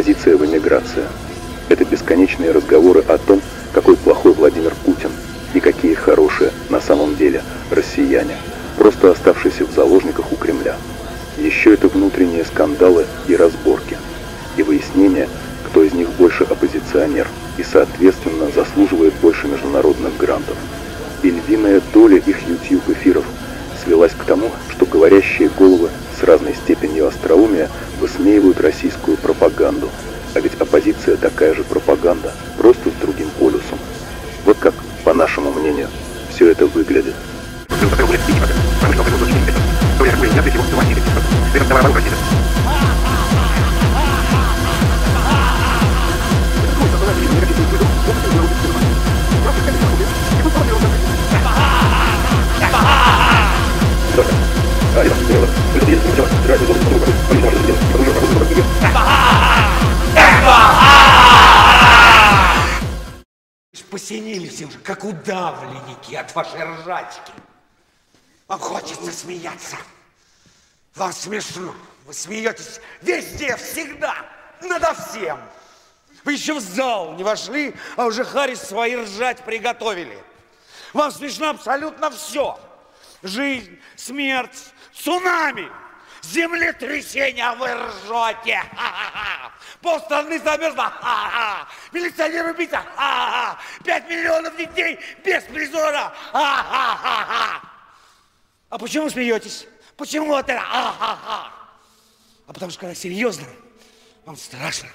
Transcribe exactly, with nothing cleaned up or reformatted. Оппозиция в эмиграции. Это бесконечные разговоры о том, какой плохой Владимир Путин и какие хорошие на самом деле россияне, просто оставшиеся в заложниках у Кремля. Еще это внутренние скандалы и разборки, и выяснение, кто из них больше оппозиционер и, соответственно, заслуживает больше международных грантов. И львиная доля их YouTube-эфиров свелась к тому, что говорящие головы с разной степенью остроумия высмеивают российскую пропаганду. А ведь оппозиция такая же пропаганда, просто с другим полюсом. Вот как, по нашему мнению, все это выглядит. Посинились уже, как удавленники от вашей ржачки. Вам хочется смеяться. Вам смешно. Вы смеетесь везде, всегда, надо всем. Вы еще в зал не вошли, а уже харис свои ржать приготовили. Вам смешно абсолютно все. Жизнь, смерть, цунами, землетрясение, а вы ржете. Ха-ха-ха. Пол страны замерзло. Ха-ха. Милиционеры убийца. Ха-ха. Пять миллионов детей без призора. Ха-ха-ха-ха. А почему смеетесь? Почему вот это? Ха-ха-ха. А потому что когда серьезно, вам страшно.